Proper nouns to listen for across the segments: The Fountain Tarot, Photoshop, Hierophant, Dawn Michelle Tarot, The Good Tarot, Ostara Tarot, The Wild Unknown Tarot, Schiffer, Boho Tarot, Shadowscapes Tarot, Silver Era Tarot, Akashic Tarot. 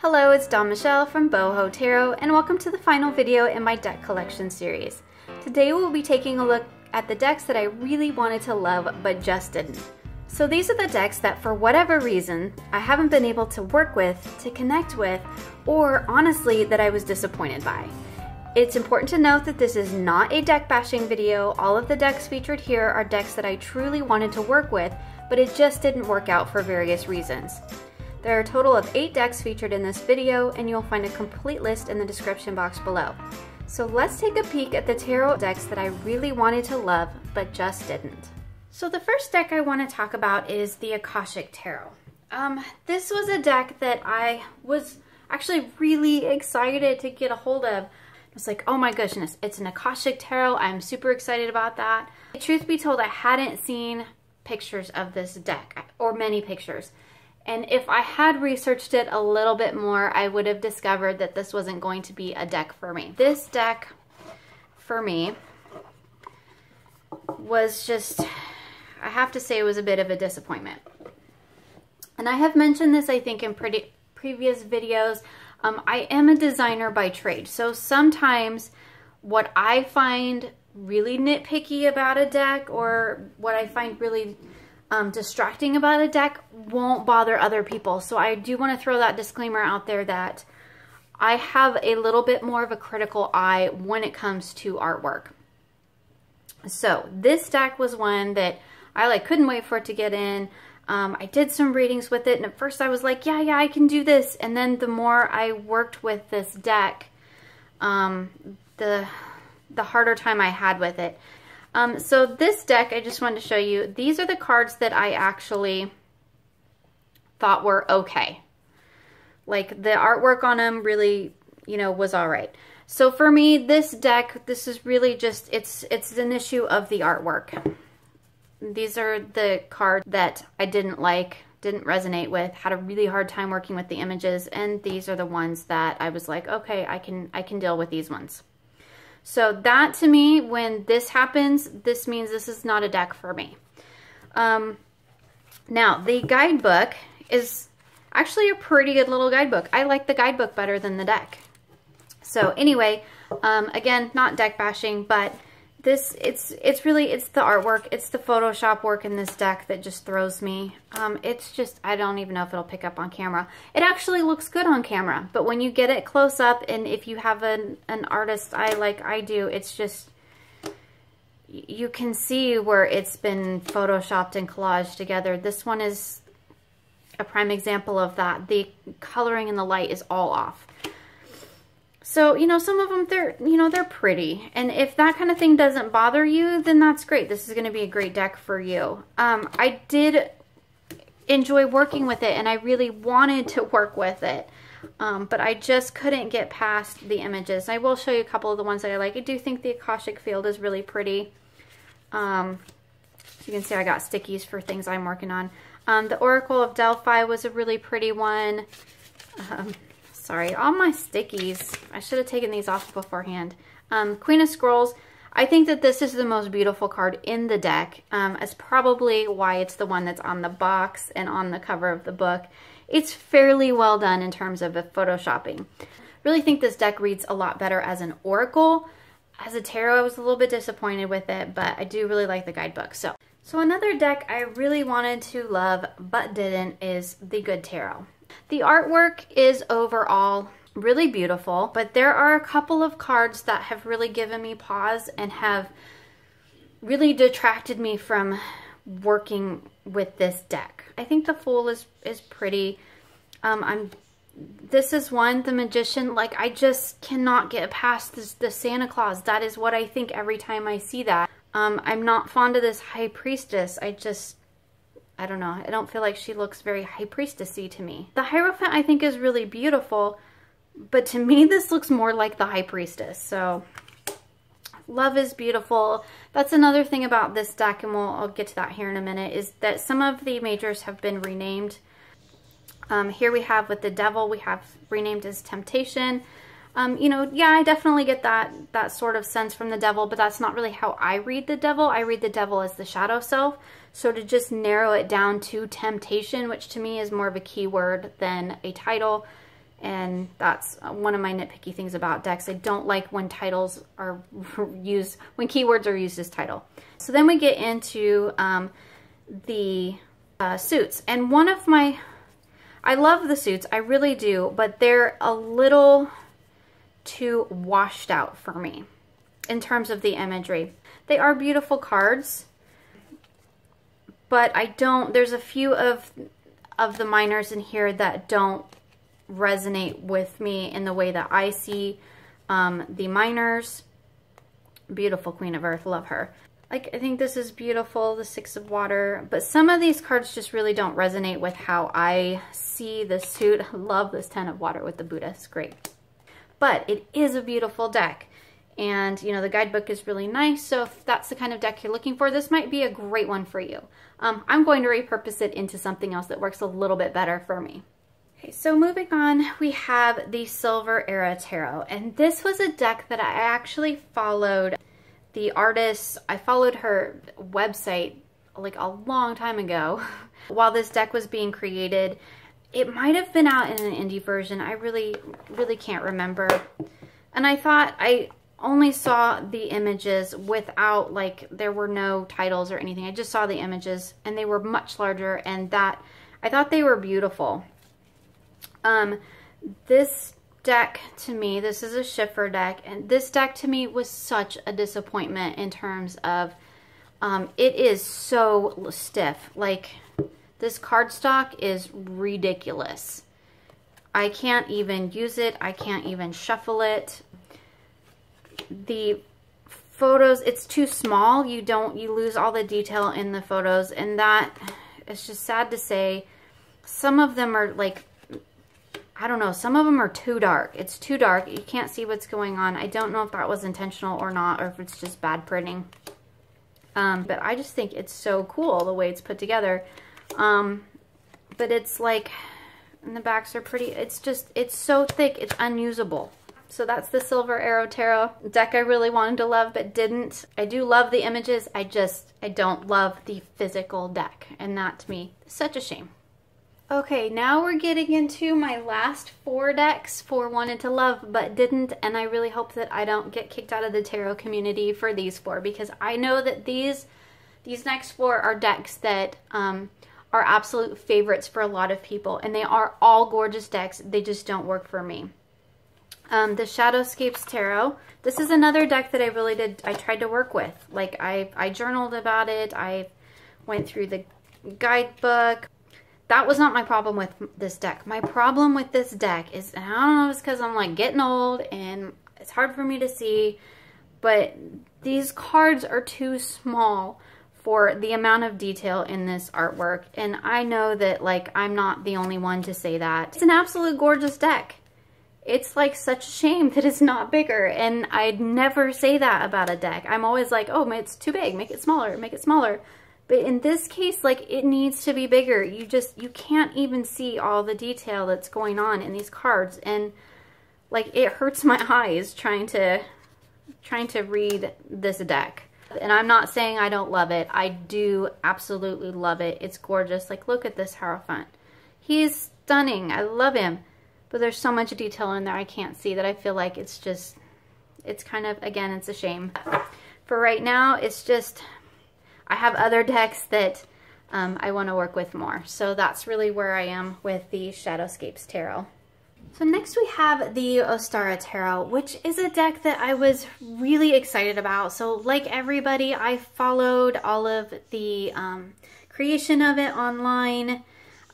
Hello, it's Dawn Michelle from Boho Tarot, and welcome to the final video in my deck collection series. Today we'll be taking a look at the decks that I really wanted to love but just didn't. So these are the decks that for whatever reason I haven't been able to work with, to connect with, or honestly that I was disappointed by. It's important to note that this is not a deck bashing video. All of the decks featured here are decks that I truly wanted to work with, but it just didn't work out for various reasons. There are a total of 8 decks featured in this video, and you'll find a complete list in the description box below. So let's take a peek at the tarot decks that I really wanted to love, but just didn't. So the first deck I want to talk about is the Akashic Tarot. This was a deck that I was actually really excited to get a hold of. I was like, oh my goodness, it's an Akashic Tarot. I'm super excited about that. Truth be told, I hadn't seen pictures of this deck, or many pictures. And if I had researched it a little bit more, I would have discovered that this wasn't going to be a deck for me. This deck, for me, was just, I have to say, it was a bit of a disappointment. And I have mentioned this, I think, in previous videos. I am a designer by trade, so sometimes what I find really nitpicky about a deck, or what I find really distracting about a deck, won't bother other people. So I do want to throw that disclaimer out there that I have a little bit more of a critical eye when it comes to artwork. So this deck was one that I couldn't wait for it to get in. I did some readings with it, and at first I was like, yeah, I can do this. And then the more I worked with this deck, the harder time I had with it. So this deck, I just wanted to show you, these are the cards that I actually thought were okay. Like, the artwork on them really, you know, was all right. So for me, this deck, this is really just, it's an issue of the artwork. These are the cards that I didn't like, didn't resonate with, had a really hard time working with the images, and these are the ones that I was like, okay, I can deal with these ones. So that, to me, when this happens, this means this is not a deck for me. Now, the guidebook is actually a pretty good little guidebook. I like the guidebook better than the deck. So anyway, again, not deck bashing, but this, it's really the artwork, it's the Photoshop work in this deck that just throws me. It's just, I don't even know if it'll pick up on camera. It actually looks good on camera, but when you get it close up, and if you have an artist eye like I do, it's just, you can see where it's been Photoshopped and collaged together. This one is a prime example of that. The coloring and the light is all off. So, you know, some of them, they're pretty. And if that kind of thing doesn't bother you, then that's great. This is going to be a great deck for you. I did enjoy working with it, and I really wanted to work with it. But I just couldn't get past the images. I will show you a couple of the ones that I like. I do think the Akashic Field is really pretty. You can see I got stickies for things I'm working on. The Oracle of Delphi was a really pretty one. Sorry, all my stickies. I should have taken these off beforehand. Queen of Scrolls. I think that this is the most beautiful card in the deck. It's probably why it's the one that's on the box and on the cover of the book. It's fairly well done in terms of photoshopping. I really think this deck reads a lot better as an oracle. As a tarot, I was a little bit disappointed with it, but I do really like the guidebook. So another deck I really wanted to love but didn't is The Good Tarot. The artwork is overall really beautiful, but there are a couple of cards that have really given me pause and have really detracted me from working with this deck. I think the Fool is pretty. This is one, the Magician, like, I just cannot get past this, the Santa Claus. That is what I think every time I see that. I'm not fond of this High Priestess. I don't know. I don't feel like she looks very high priestessy to me. The Hierophant, I think, is really beautiful, but to me, this looks more like the High Priestess. So, Love is beautiful. That's another thing about this deck, and I'll get to that here in a minute, is that some of the majors have been renamed. Here we have with the Devil, we have renamed as Temptation. You know, yeah, I definitely get that sort of sense from the Devil, but that's not really how I read the Devil. I read the Devil as the shadow self. So to just narrow it down to temptation, which to me is more of a keyword than a title, And that's one of my nitpicky things about decks. I don't like when titles are used, when keywords are used as title. So then we get into the suits. And one of my, I love the suits, I really do, but they're a little too washed out for me in terms of the imagery. They are beautiful cards, but I don't, there's a few of the minors in here that don't resonate with me in the way that I see the minors. Beautiful Queen of Earth, love her. Like, I think this is beautiful, the Six of Water, but some of these cards just really don't resonate with how I see the suit. I love this Ten of Water with the Buddha, it's great. But it is a beautiful deck. And, you know, the guidebook is really nice, so if that's the kind of deck you're looking for, this might be a great one for you. I'm going to repurpose it into something else that works a little bit better for me. Okay, so moving on, we have the Silver Era Tarot, and this was a deck that I actually followed the artist. I followed her website like a long time ago while this deck was being created. It might have been out in an indie version. I really can't remember. And I thought I only saw the images without, like, there were no titles or anything. I just saw the images, and they were much larger, and that, I thought they were beautiful. This deck to me, this is a Schiffer deck, and this deck to me was such a disappointment in terms of, it is so stiff. Like, this cardstock is ridiculous. I can't even use it. I can't even shuffle it. The photos, it's too small. You lose all the detail in the photos, and that it's just sad to say. Some of them are like, I don't know, some of them are too dark. It's too dark. You can't see what's going on. I don't know if that was intentional or not, or if it's just bad printing. But I just think it's so cool the way it's put together. But it's like, and the backs are pretty, it's just, it's so thick, it's unusable. So that's the Silver Era Tarot deck I really wanted to love but didn't. I do love the images, I don't love the physical deck. And that to me is such a shame. Okay, now we're getting into my last four decks for wanted to love but didn't, and I really hope that I don't get kicked out of the tarot community for these four, because I know that these next four are decks that are absolute favorites for a lot of people, and they are all gorgeous decks, they just don't work for me. The Shadowscapes Tarot. This is another deck that I really did, I tried to work with. Like, I journaled about it, I went through the guidebook. That was not my problem with this deck. My problem with this deck is, and I don't know if it's because I'm like getting old and it's hard for me to see, but these cards are too small for the amount of detail in this artwork. And I know that, like, I'm not the only one to say that. It's an absolute gorgeous deck. It's like such a shame that it's not bigger, and I'd never say that about a deck. I'm always like, oh, it's too big, make it smaller, make it smaller. But in this case, like, it needs to be bigger. You can't even see all the detail that's going on in these cards, and like, it hurts my eyes trying to read this deck. And I'm not saying I don't love it. I do absolutely love it. It's gorgeous. Like, look at this Hierophant. He's stunning. I love him. But there's so much detail in there I can't see that I feel like it's just, it's kind of, again, it's a shame. For right now, it's just, I have other decks that I want to work with more. So that's really where I am with the Shadowscapes Tarot. So next we have the Ostara Tarot, which is a deck that I was really excited about. So like everybody, I followed all of the creation of it online.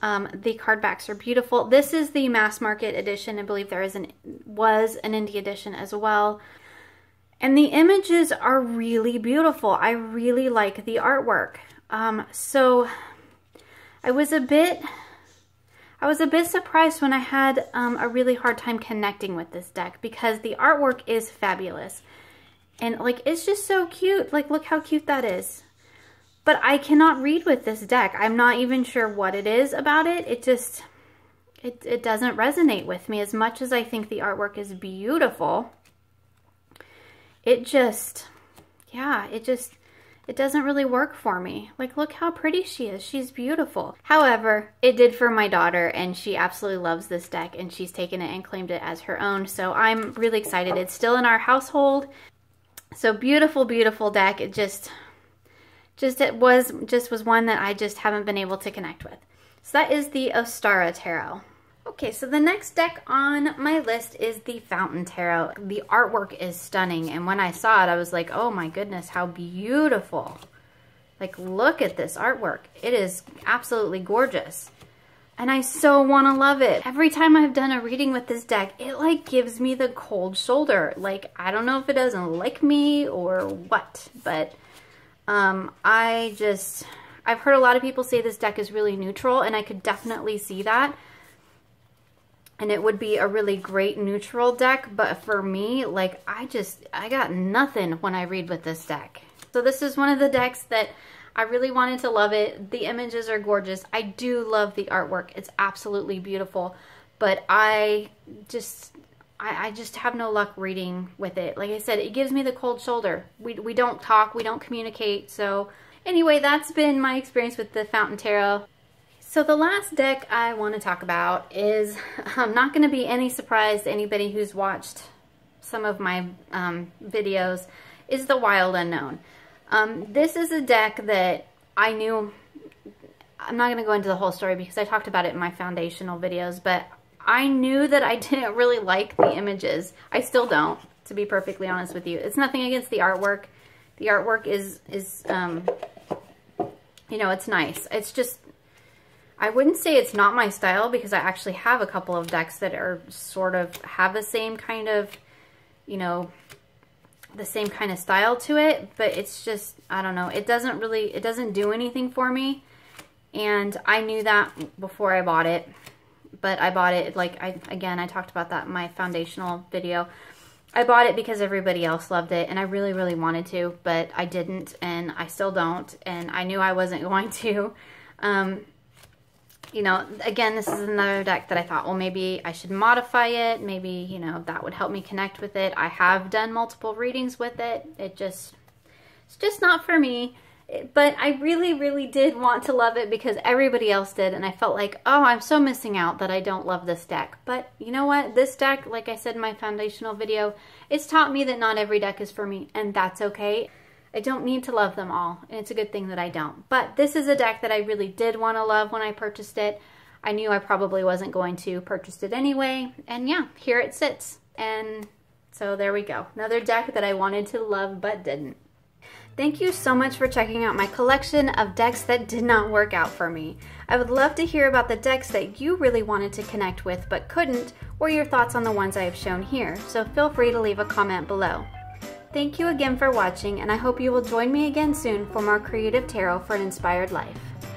The card backs are beautiful. This is the mass market edition. I believe there was an indie edition as well. And the images are really beautiful. I really like the artwork. So I was a bit surprised when I had a really hard time connecting with this deck, because the artwork is fabulous. And like, it's just so cute. Like, look how cute that is. But I cannot read with this deck. I'm not even sure what it is about it. It just, it doesn't resonate with me. As much as I think the artwork is beautiful, it just, yeah, it just, it doesn't really work for me. Like, look how pretty she is. She's beautiful. However, it did for my daughter, and she absolutely loves this deck, and she's taken it and claimed it as her own. So I'm really excited. It's still in our household. So beautiful, beautiful deck. It just was one that I just haven't been able to connect with. So that is the Ostara Tarot. Okay, so the next deck on my list is the Fountain Tarot. The artwork is stunning, and when I saw it, I was like, oh my goodness, how beautiful. Like, look at this artwork. It is absolutely gorgeous, and I so want to love it. Every time I've done a reading with this deck, it like gives me the cold shoulder. Like, I don't know if it doesn't like me or what, but I've heard a lot of people say this deck is really neutral, and I could definitely see that. And it would be a really great neutral deck, but for me, like, I got nothing when I read with this deck. So this is one of the decks that I really wanted to love it. The images are gorgeous. I do love the artwork. It's absolutely beautiful, but I just have no luck reading with it. Like I said, it gives me the cold shoulder. We don't talk, we don't communicate. So anyway, that's been my experience with the Fountain Tarot. So the last deck I want to talk about is, I'm not going to be any surprise to anybody who's watched some of my videos, is The Wild Unknown. This is a deck that I knew, I'm not going to go into the whole story because I talked about it in my foundational videos, but I knew that I didn't really like the images. I still don't, to be perfectly honest with you. It's nothing against the artwork. The artwork is you know, it's nice. It's just, I wouldn't say it's not my style, because I actually have a couple of decks that are sort of have the same kind of, you know, the same kind of style to it, but it's just, I don't know. It doesn't do anything for me. And I knew that before I bought it, but I bought it, like, I talked about that in my foundational video. I bought it because everybody else loved it, and I really, really wanted to, but I didn't, and I still don't, and I knew I wasn't going to. You know, again, this is another deck that I thought, well, maybe I should modify it. Maybe, you know, that would help me connect with it. I have done multiple readings with it. It's just not for me. But I really, really did want to love it because everybody else did. And I felt like, oh, I'm so missing out that I don't love this deck. But you know what? This deck, like I said in my foundational video, it's taught me that not every deck is for me. And that's okay. I don't need to love them all, and it's a good thing that I don't. But this is a deck that I really did want to love when I purchased it. I knew I probably wasn't going to purchase it anyway, and yeah, here it sits. And so there we go. Another deck that I wanted to love but didn't. Thank you so much for checking out my collection of decks that did not work out for me. I would love to hear about the decks that you really wanted to connect with but couldn't, or your thoughts on the ones I have shown here, so feel free to leave a comment below. Thank you again for watching, and I hope you will join me again soon for more creative tarot for an inspired life.